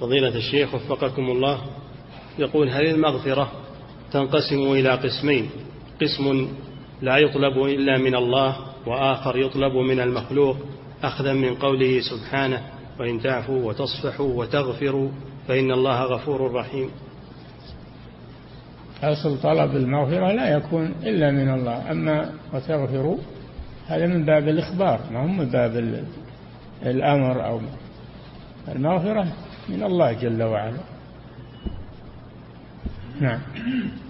فضيلة الشيخ وفقكم الله، يقول: هل المغفرة تنقسم إلى قسمين؟ قسم لا يطلب إلا من الله، وآخر يطلب من المخلوق أخذا من قوله سبحانه: وإن تعفوا وتصفحوا وتغفروا فإن الله غفور رحيم. أصل طلب المغفرة لا يكون إلا من الله، أما وتغفروا هذا من باب الإخبار، ما هو من باب الأمر أو المغفرة من الله جل وعلا. نعم.